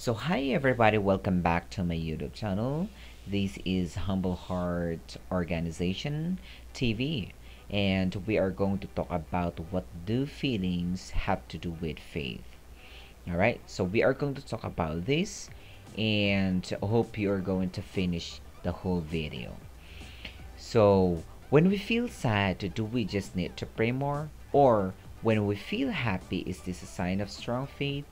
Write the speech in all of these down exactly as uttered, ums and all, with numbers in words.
So hi everybody, welcome back to my YouTube channel. This is Humble Heart Organization T V, and we are going to talk about what do feelings have to do with faith. Alright, so we are going to talk about this, and I hope you are going to finish the whole video. So when we feel sad, do we just need to pray more? Or when we feel happy, is this a sign of strong faith?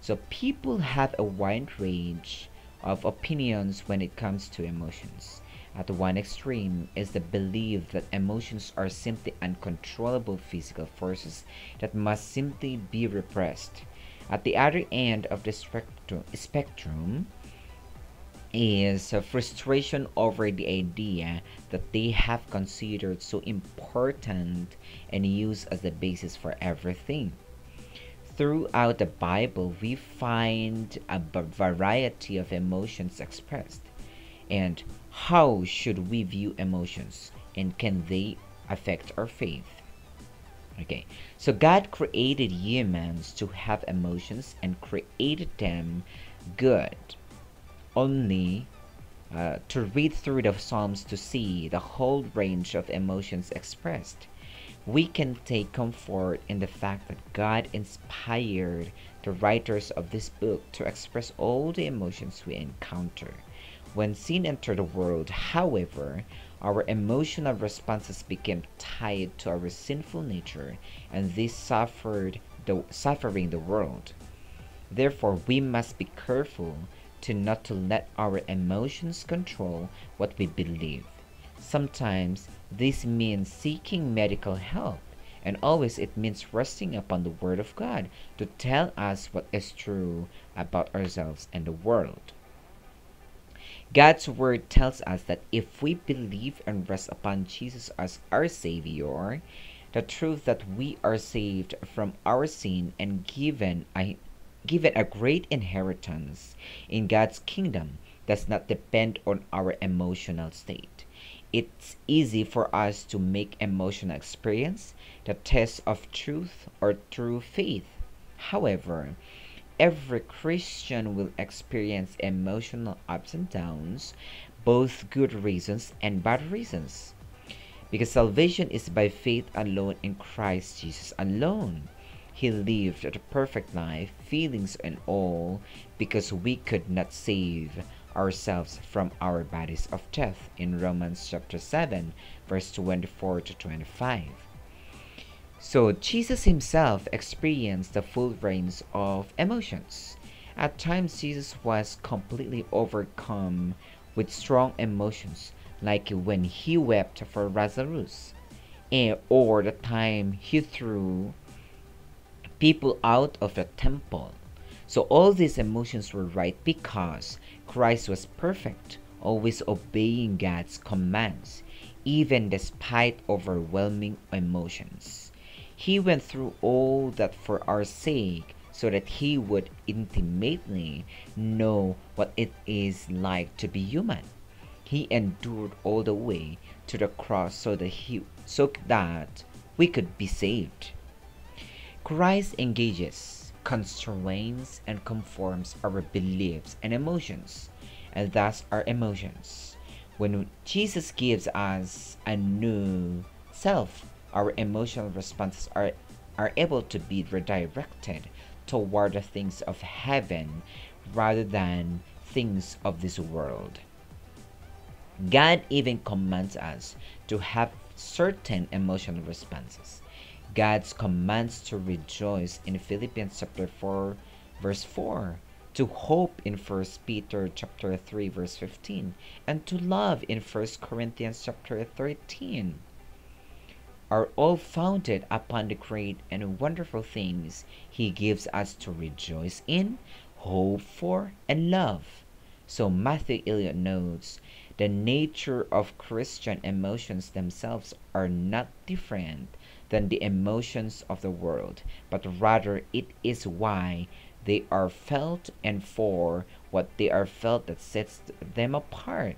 So people have a wide range of opinions when it comes to emotions. At one extreme is the belief that emotions are simply uncontrollable physical forces that must simply be repressed. At the other end of the spectrum is a frustration over the idea that they have considered so important and used as the basis for everything. Throughout the Bible, we find a variety of emotions expressed. And how should we view emotions, and can they affect our faith? Okay, so God created humans to have emotions and created them good. Only uh, to read through the Psalms to see the whole range of emotions expressed. We can take comfort in the fact that God inspired the writers of this book to express all the emotions we encounter. When sin entered the world, however, our emotional responses became tied to our sinful nature, and this suffered the, suffering the world. Therefore, we must be careful to not to let our emotions control what we believe. Sometimes this means seeking medical help, and always it means resting upon the Word of God to tell us what is true about ourselves and the world. God's Word tells us that if we believe and rest upon Jesus as our Savior, the truth that we are saved from our sin and given a, given a great inheritance in God's kingdom does not depend on our emotional state. It's easy for us to make emotional experience the test of truth or true faith. However, every Christian will experience emotional ups and downs, both good reasons and bad reasons. Because salvation is by faith alone in Christ Jesus alone. He lived a perfect life, feelings and all, because we could not save ourselves from our bodies of death in Romans chapter seven verse twenty-four to twenty-five. So Jesus himself experienced the full range of emotions. At times Jesus was completely overcome with strong emotions, like when he wept for Lazarus, and or the time he threw people out of the temple. So all these emotions were right because Christ was perfect, always obeying God's commands, even despite overwhelming emotions. He went through all that for our sake, so that he would intimately know what it is like to be human. He endured all the way to the cross so that he, so that we could be saved. Christ engages, constrains, and conforms our beliefs and emotions, and thus our emotions. When Jesus gives us a new self, our emotional responses are, are able to be redirected toward the things of heaven rather than things of this world. God even commands us to have certain emotional responses. God's commands to rejoice in Philippians chapter four verse four, to hope in First Peter chapter three verse fifteen, and to love in First Corinthians chapter thirteen are all founded upon the great and wonderful things he gives us to rejoice in, hope for, and love. So Matthew Elliott notes, the nature of Christian emotions themselves are not different than the emotions of the world, but rather it is why they are felt and for what they are felt that sets them apart.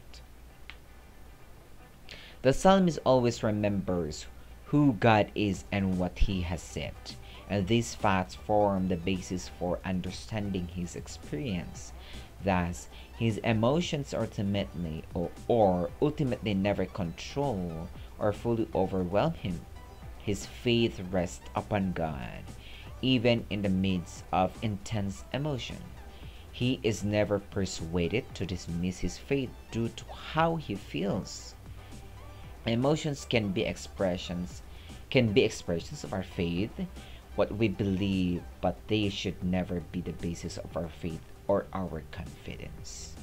The psalmist always remembers who God is and what he has said. and these facts form the basis for understanding his experience. Thus, his emotions ultimately or, or ultimately never control or fully overwhelm him. His faith rests upon God, even in the midst of intense emotion. He is never persuaded to dismiss his faith due to how he feels. Emotions can be expressions, can be expressions of our faith, what we believe, but they should never be the basis of our faith or our confidence.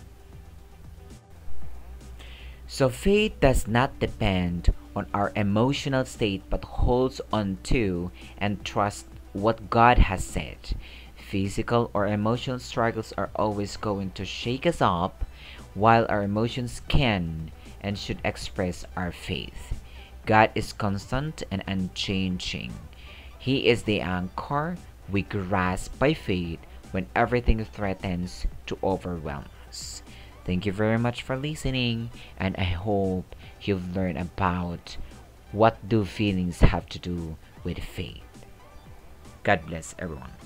So faith does not depend on our emotional state but holds on to and trusts what God has said. Physical or emotional struggles are always going to shake us up, while our emotions can and should express our faith. God is constant and unchanging. He is the anchor we grasp by faith when everything threatens to overwhelm us. Thank you very much for listening, and I hope you've learned about what do feelings have to do with faith. God bless everyone.